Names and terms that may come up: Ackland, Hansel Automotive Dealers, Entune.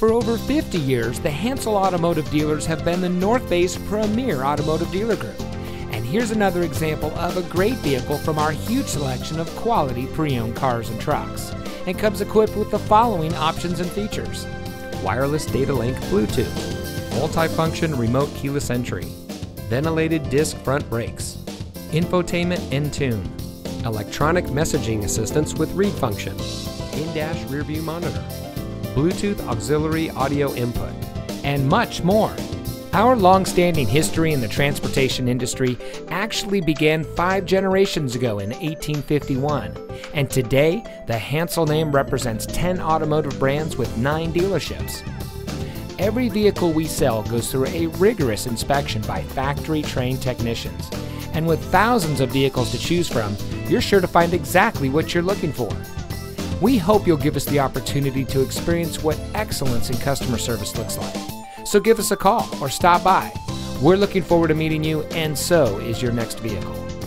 For over 50 years, the Hansel Automotive Dealers have been the North Bay's premier automotive dealer group. And here's another example of a great vehicle from our huge selection of quality pre-owned cars and trucks. And comes equipped with the following options and features: wireless data link Bluetooth, multifunction remote keyless entry, ventilated disc front brakes, infotainment Entune, electronic messaging assistance with read function, in-dash rearview monitor, Bluetooth auxiliary audio input, and much more. Our long-standing history in the transportation industry actually began 5 generations ago in 1851, and today the Hansel name represents 10 automotive brands with 9 dealerships. Every vehicle we sell goes through a rigorous inspection by factory-trained technicians, and with thousands of vehicles to choose from, you're sure to find exactly what you're looking for. We hope you'll give us the opportunity to experience what excellence in customer service looks like. So give us a call or stop by. We're looking forward to meeting you, and so is your next vehicle.